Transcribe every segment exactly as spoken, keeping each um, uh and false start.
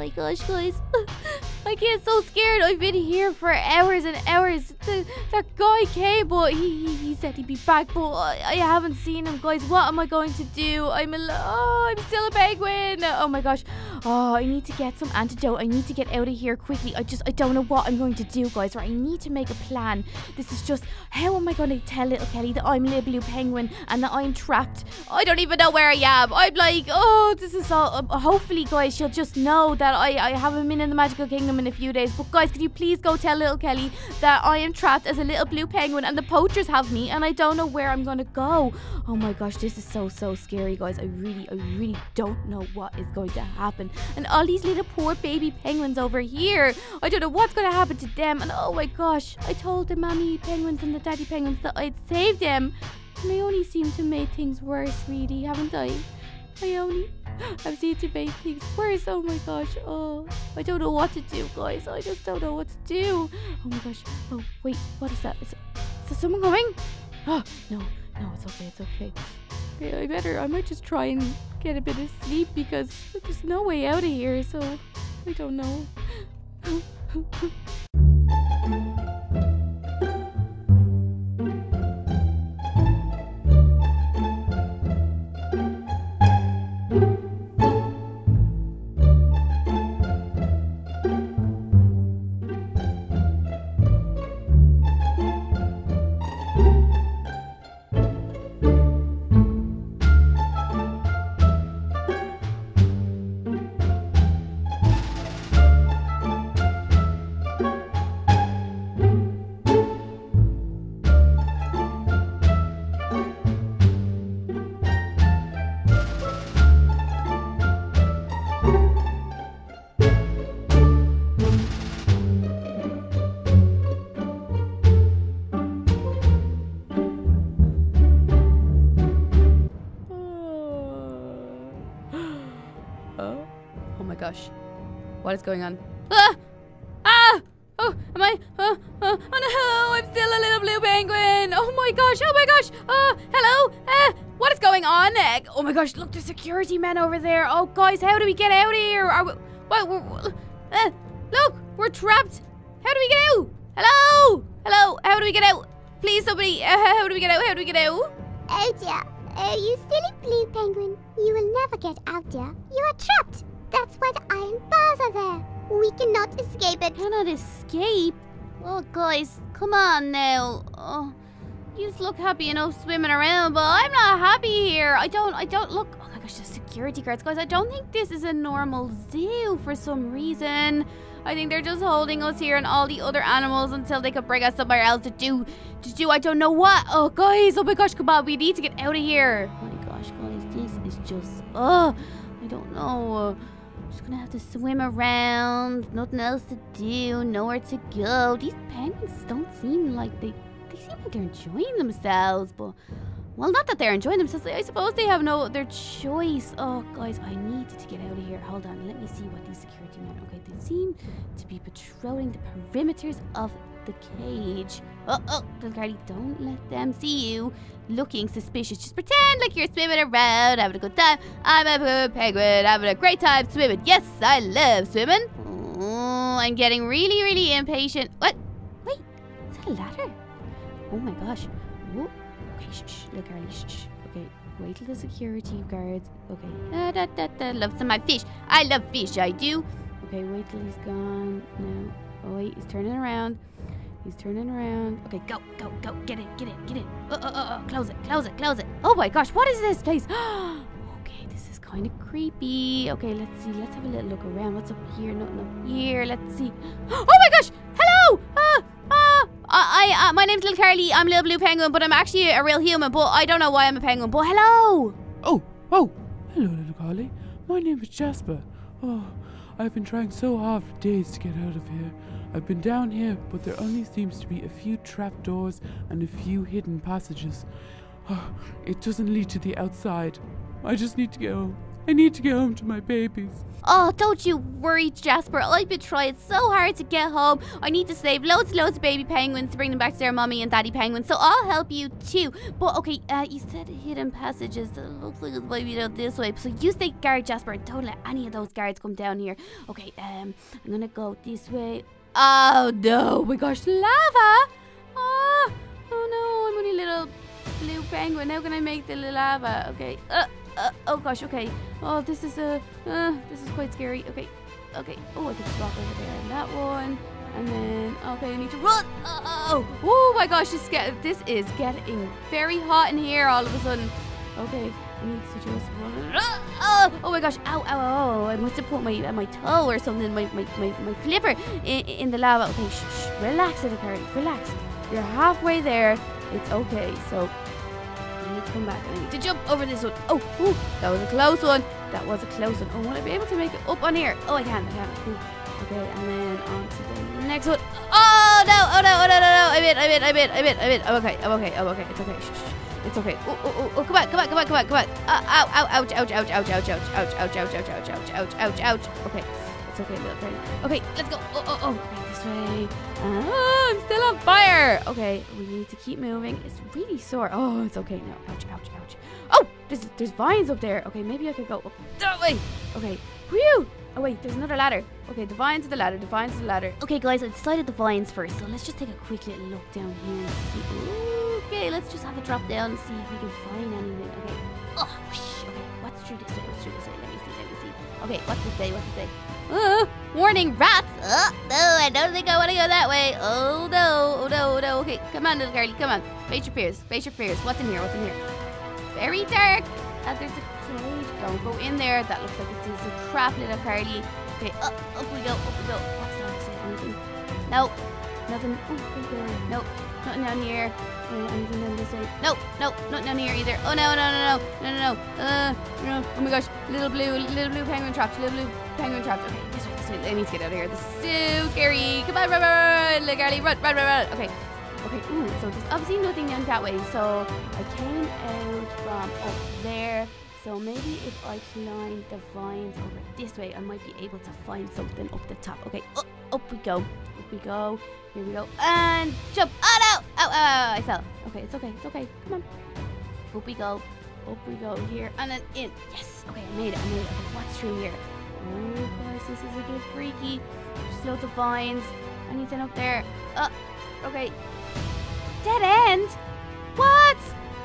my gosh, guys. I get so scared. I've been here for hours and hours. The, that guy came, but he, he, he said he'd be back, but I, I haven't seen him, guys. What am I going to do? I'm alone. Oh, I'm still a penguin. Oh, my gosh. Oh, I need to get some antidote. I need to get out of here quickly. I just, I don't know what I'm going to do, guys. Right? I need to make a plan. This is just, how am I going to tell Little Kelly that I'm a little blue penguin and that I'm trapped? I don't even know where I am. I'm like, oh, this is all, uh, hopefully, guys, she'll just know that I, I haven't been in the Magical Kingdom in a few days. But, guys, could you please go tell Little Kelly that I am trapped as a little blue penguin and the poachers have me and I don't know where I'm going to go. Oh, my gosh, this is so, so scary, guys. I really, I really don't know what is going to happen. And all these little poor baby penguins over here, I don't know what's going to happen to them. And oh my gosh, I told the mommy penguins and the daddy penguins that I'd save them, and I only seem to make things worse, really, haven't I? I only have seemed to make things worse. Oh my gosh. Oh, I don't know what to do, guys. I just don't know what to do. Oh my gosh. Oh wait, what is that? Is, is there someone coming? Oh no, no, it's okay, it's okay. I better, I might just try and get a bit of sleep because there's no way out of here, so I don't know. Gosh, what is going on? Ah! Ah! Oh, am I? Oh, oh, oh no! I'm still a little blue penguin! Oh my gosh! Oh my gosh! Oh, hello! Ah, what is going on? Oh my gosh! Look, there's security men over there! Oh guys, how do we get out of here? Are we? What? We're, we're, uh, look, we're trapped! How do we get out? Hello! Hello! How do we get out? Please, somebody! Uh, how do we get out? How do we get out? Oh dear! Oh, you silly blue penguin! You will never get out, dear. You are trapped. That's why the iron bars are there. We cannot escape it. Cannot escape? Oh, guys, come on now. Oh, you just look happy enough swimming around, but I'm not happy here. I don't, I don't look. Oh my gosh, the security guards, guys. I don't think this is a normal zoo for some reason. I think they're just holding us here and all the other animals until they could bring us somewhere else to do, to do. I don't know what. Oh, guys, oh my gosh, come on. We need to get out of here. Oh my gosh, guys, this is just, oh, I don't know. Just gonna have to swim around, nothing else to do, nowhere to go. These penguins don't seem like they, they seem like they're enjoying themselves, but, well, not that they're enjoying themselves, I suppose they have no other choice. Oh, guys, I need to get out of here. Hold on, let me see what these security men, okay, they seem to be patrolling the perimeters of the cage. Oh, oh, little Carly, don't let them see you looking suspicious. Just pretend like you're swimming around, having a good time. I'm a penguin, having a great time swimming. Yes, I love swimming. Oh, I'm getting really, really impatient. What? Wait, is that a ladder? Oh my gosh. Whoa. Okay, shh, shh, little Carly, shh, shh. Okay, wait till the security guards. Okay. Da, da, da, da. Love some of my fish. I love fish, I do. Okay, wait till he's gone. No. Oh wait, he's turning around. He's turning around. Okay, go, go, go. Get it, get it, get it. Oh, oh, oh, oh. Close it, close it, close it. Oh my gosh, what is this place? Okay, this is kind of creepy. Okay, let's see. Let's have a little look around. What's up here? Nothing up here. Let's see. Oh my gosh! Hello! Uh, uh, I, uh, my name's Little Carly. I'm a little blue penguin, but I'm actually a real human, but I don't know why I'm a penguin, but hello! Oh, oh. Hello, Little Carly. My name is Jasper. Oh, I've been trying so hard for days to get out of here. I've been down here, but there only seems to be a few trapdoors and a few hidden passages. Oh, it doesn't lead to the outside. I just need to go. I need to get home to my babies. Oh, don't you worry, Jasper. I've been trying so hard to get home. I need to save loads and loads of baby penguins to bring them back to their mommy and daddy penguins. So I'll help you too. But okay, uh, you said hidden passages. It looks like it might be down this way. So you stay guard, Jasper. Don't let any of those guards come down here. Okay, um, I'm gonna go this way. Oh no, my gosh, lava! Oh, oh no, I'm only little blue penguin. How can I make the lava? Okay. Uh, Uh, oh gosh, okay. Oh, this is a uh, uh, this is quite scary. Okay, okay. Oh, I can just walk over there and that one, and then okay, I need to run. Uh, oh, oh my gosh, this get this is getting very hot in here all of a sudden. Okay, I need to just run. Uh, oh, oh my gosh, ow, ow, ow! I must have put my uh, my toe or something, my my my, my flipper in, in the lava. Okay, shh, shh, relax, little Carly, relax. You're halfway there. It's okay. So. Come back. I need to jump over this one. Oh, ooh, that was a close one. That was a close one. Oh, will I be able to make it up on here? Oh, I can. I can. Ooh. Okay, and then on to the next one. Oh no! Oh no! Oh no! No! No! I'm in! I'm in! I'm in! I'm in! I'm in! I'm okay. I'm okay. I'm okay. It's okay. Shh, shh. It's okay. Oh, oh, oh, oh! Come on! Come on! Come on! Come on! Come on! Uh, ow! Ow! Ouch! Ouch! Ouch! Ouch! Ouch! Ouch! Ouch! Ouch! Ouch! Ouch! Ouch! Ouch! Ouch! Ouch! Ouch! Okay, it's okay, little Carly. Okay, let's go. Oh, oh, oh! Right this way. Ah, I'm still on fire. Okay, we need to keep moving. It's really sore. Oh, it's okay now. Ouch! Ouch! Ouch! Oh, there's there's vines up there. Okay, maybe I could go up that way. Okay, whew. Oh wait, there's another ladder. Okay, the vines to the ladder. The vines to the ladder. Okay, guys, I decided the vines first. So let's just take a quick little look down here. And see. Okay, let's just have a drop down and see if we can find anything. Okay. Oh, okay. What's through this way? What's through this way? Let me see. Let me see. Okay, what's this way? What's this way? Uh, warning, rats! Oh, no, I don't think I want to go that way. Oh, no, oh, no, oh, no. Okay, come on, little Carly, come on. Face your fears, face your fears. What's in here, what's in here? Very dark. Uh, there's a cage. Don't go in there. That looks like it's a trap, little Carly. Okay, up, up we go, up we go. What's the next thing? Anything? Nope, nothing. Oh, nope, nothing down here. Oh, anything down this way? Nope, nope, nothing down here either. Oh, no, no, no, no, no, no, no. Uh, no. Oh, my gosh, little blue, little blue penguin traps, little blue. Penguin trapped. Okay, this way, this way. I need to get out of here. This is so scary. Come on, run, run, run, little Carly, run, run, run, run. Okay, okay. Ooh, so there's obviously nothing down that way. So I came out from up there. So maybe if I climb the vines over this way, I might be able to find something up the top. Okay, up, up we go. Up we go. Here we go. And jump. Oh no! Oh, oh, oh, I fell. Okay, it's okay. It's okay. Come on. Up we go. Up we go here and then in. Yes. Okay, I made it. I made it. Okay, what's through here? Oh guys, this is a bit freaky. Just loads of vines. Anything up there? Oh, okay. Dead end? What?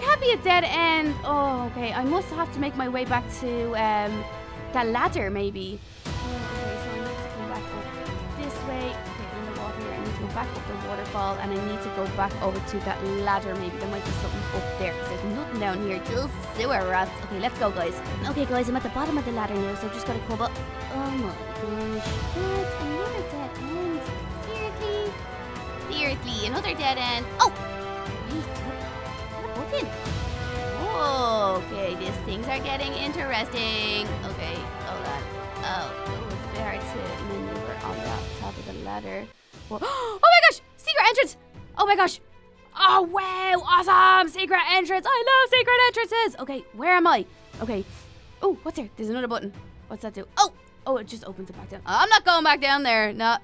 Can't be a dead end. Oh, okay. I must have to make my way back to um, that ladder, maybe. Oh, okay, so I need to come back up this way. Okay, I'm in the water here. I need to go back up the waterfall, and I need to go back over to that ladder, maybe. There might be something up there. There's nothing down here. Just sewer rats. Okay, let's go, guys. Okay, guys, I'm at the bottom of the ladder now, so I've just got to come up. Oh, my gosh. What? Another dead end. Seriously? Seriously, another dead end. Oh! Oh, okay, these things are getting interesting. Okay, hold on. Oh, oh, it's a bit hard to maneuver on that top of the ladder. Whoa. Oh my gosh, secret entrance! Oh my gosh. Oh wow, awesome, secret entrance. I love secret entrances. Okay, where am I? Okay. Oh, what's there? There's another button. What's that do? Oh, oh, it just opens it back down. I'm not going back down there. No.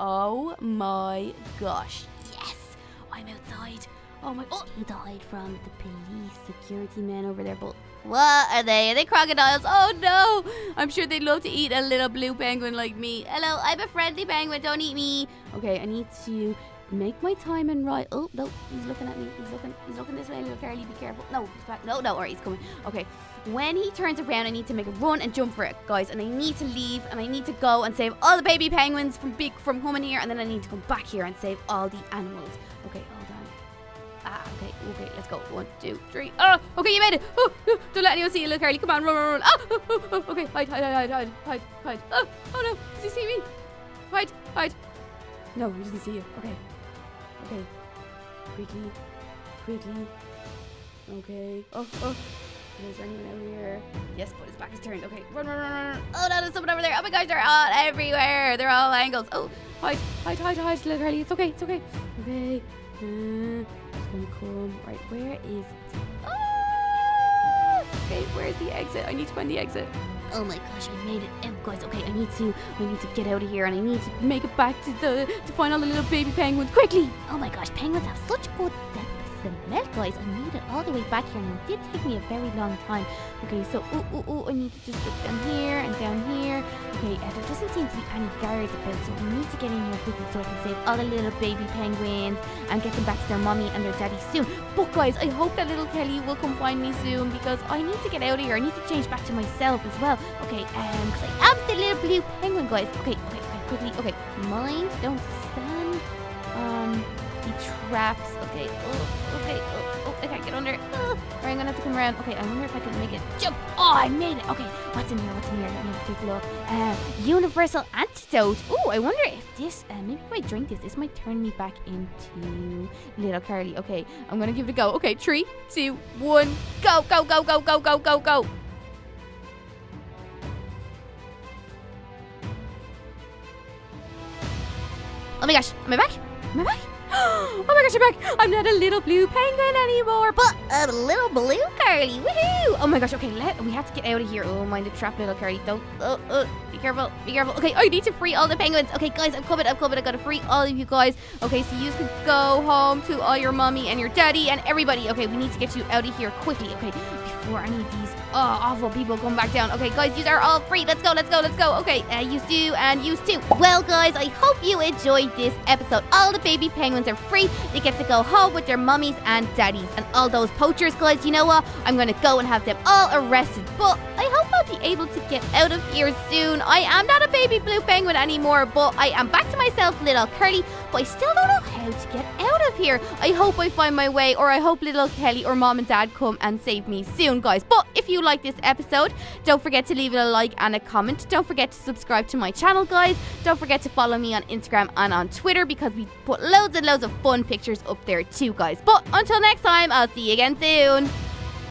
Oh my gosh. Yes, I'm outside. Oh my! Oh, he died from the police security men over there. But what are they? Are they crocodiles? Oh no! I'm sure they'd love to eat a little blue penguin like me. Hello, I'm a friendly penguin. Don't eat me. Okay, I need to make my time and right. Oh no, he's looking at me. He's looking. He's looking this way. Little Carly, be careful. No, he's back. No, no, alright, he's coming. Okay, when he turns around, I need to make a run and jump for it, guys. And I need to leave. And I need to go and save all the baby penguins from big from coming here. And then I need to come back here and save all the animals. Okay. Ah, okay, okay, let's go. One, two, three. Oh, okay, you made it. Oh, oh, don't let anyone see you, little Carly. Come on, run, run, run. Oh, oh, oh, okay, hide, hide, hide, hide, hide, hide. Oh, oh no, does he see me? Hide, hide. No, he doesn't see you. Okay, okay. Quickly, quickly. Okay. Oh, oh. Is there anyone over here? Yes, but his back is turned. Okay, run, run, run, run. Oh no, there's someone over there. Oh my gosh, they're all everywhere. They're all angles. Oh, hide, hide, hide, hide, little Carly. It's okay, it's okay. Okay. Uh, Come. Right, where is it? Oh, Okay, where's the exit? I need to find the exit. Oh my gosh, I made it out, guys. Okay, I need to, I need to get out of here, and I need to make it back to the, to find all the little baby penguins quickly. Oh my gosh, penguins have such good sense of smell, guys. I made it all the way back here, and it did take me a very long time. Okay, so ooh, ooh, ooh, I need to just look down here and down here. Okay, uh, there doesn't seem to be any guards about, so we need to get in here quickly so I can save all the little baby penguins and get them back to their mommy and their daddy soon. But guys, I hope that little Kelly will come find me soon, because I need to get out of here. I need to change back to myself as well. Okay, um, because I am the little blue penguin, guys. Okay, okay, okay, quickly. Okay, mind, don't stand on the traps. Okay, oh, okay, oh, oh, I can't get under. Oh, or I'm gonna have to come around. Okay, I wonder if I can make it jump. Oh, I made it. Okay, what's in here? What's in here? Let me take a look. Uh, universal antidote. Oh, I wonder if this, uh, maybe if I drink this, this might turn me back into Little Carly. Okay, I'm gonna give it a go. Okay, three, two, one, go, go, go, go, go, go, go, go. Oh my gosh, am I back? Am I back? Oh my gosh, I'm back! I'm not a little blue penguin anymore, but a little blue Carly, woohoo! Oh my gosh, okay, let, we have to get out of here. Oh, mind the trap, little Carly, don't, oh, oh, be careful, be careful. Okay, I need to free all the penguins. Okay, guys, I'm coming, I'm coming, I gotta free all of you guys. Okay, so you can go home to all your mommy and your daddy and everybody. Okay, we need to get you out of here quickly, okay, before any of these oh, awful people come back down. Okay, guys, you are all free. Let's go, let's go, let's go. Okay, uh, use two and use two. Well, guys, I hope you enjoyed this episode. All the baby penguins are free. They get to go home with their mummies and daddies. And all those poachers, guys, you know what? I'm going to go and have them all arrested. But I hope I'll be able to get out of here soon. I am not a baby blue penguin anymore, but I am back to myself, Little Curly. But I still don't know how to get out of here. I hope I find my way, or I hope Little Kelly or Mom and Dad come and save me soon, guys. But if you like this episode, don't forget to leave it a like and a comment. Don't forget to subscribe to my channel, guys. Don't forget to follow me on Instagram and on Twitter, because we put loads and loads of fun pictures up there too, guys. But until next time, I'll see you again soon.